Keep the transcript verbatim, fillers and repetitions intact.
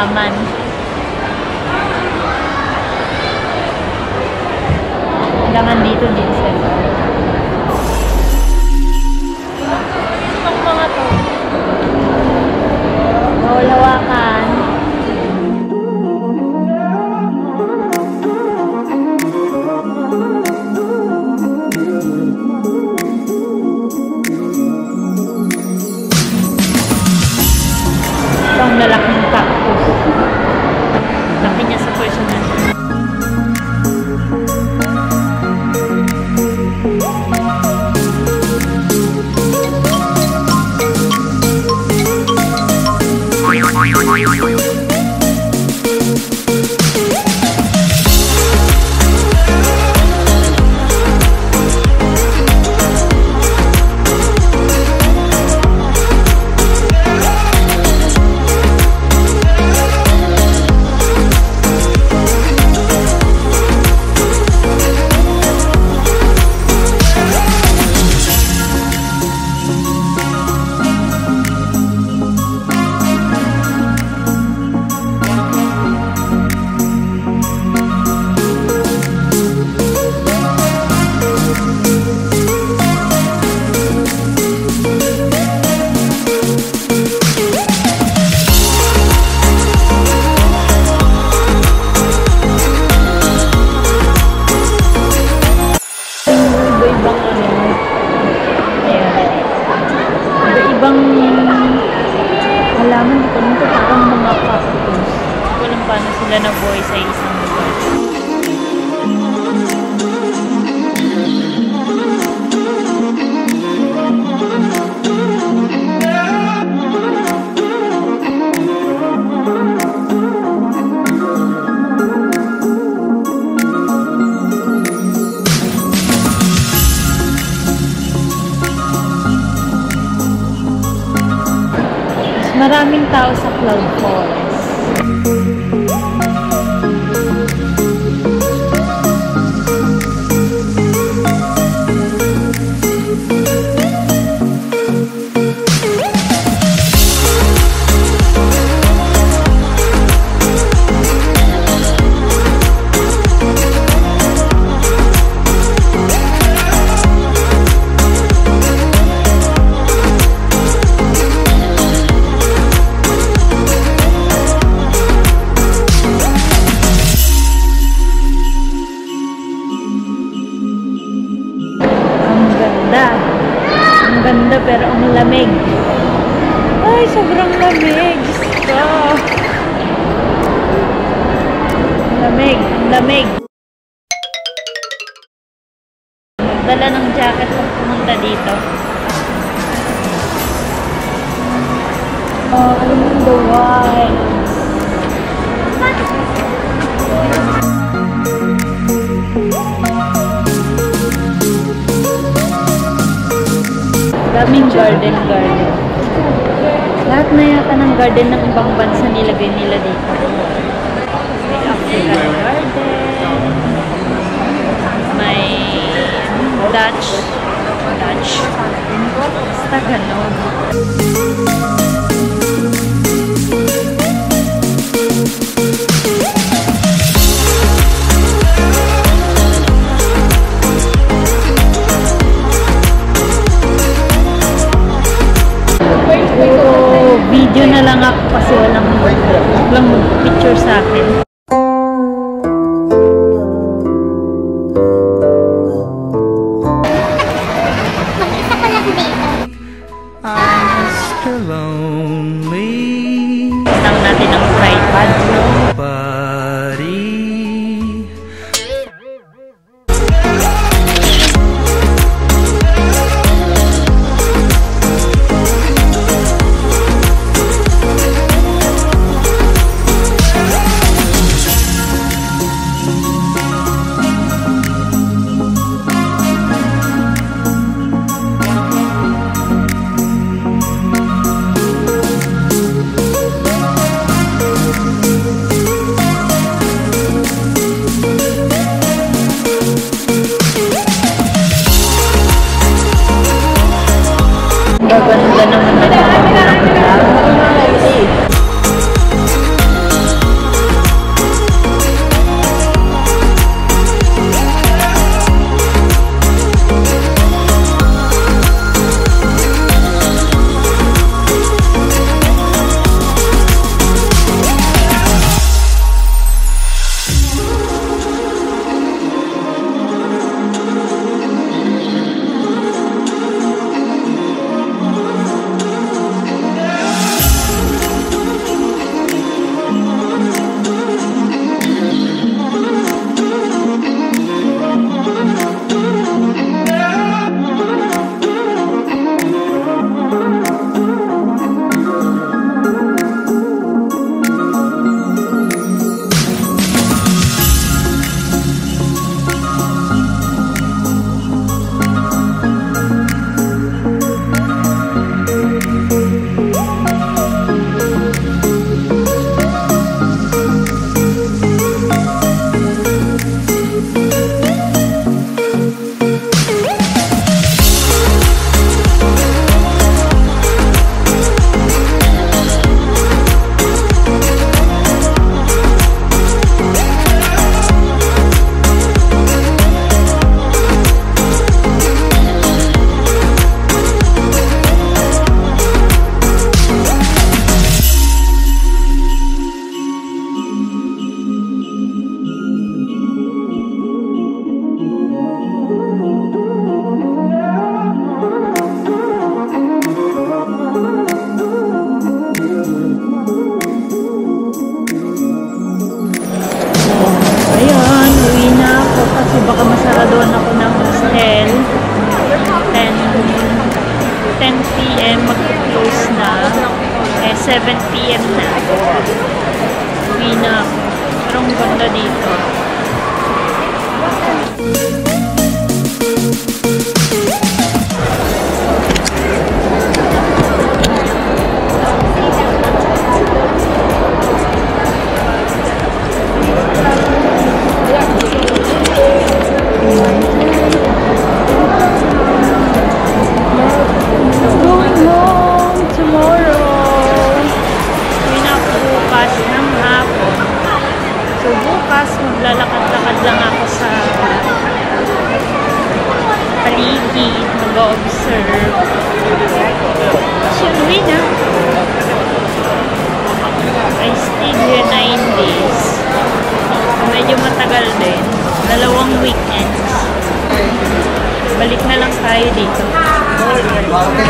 halaman. Langan dito din sir. Itong mga to. Bawal hawakan. Itong lalaking cactus. Laki niya sa pwesto niya. Maraming tao sa Cloud Forest. Pero ang lamig. Ay, sobrang lamig. Stop. Lamig, lamig. Magdala ng jacket pag pumunta dito. Oh, alam mo the wild. Daming garden garden. Lahat na yata ng garden ng ibang bansa nilagay nila dito. May African garden. May Dutch. Dutch. Basta ganon. Video na lang ako kasi walang, walang picture sa akin. Mag-isa ko lang dito. I'm still lonely. Isang natin ang fry pad, no? Ganda naman na. six p m mag-close na. Eh, seven p m na. Uwi na. Parang ganda dito. Dalawang weekends. Balik na lang tayo dito.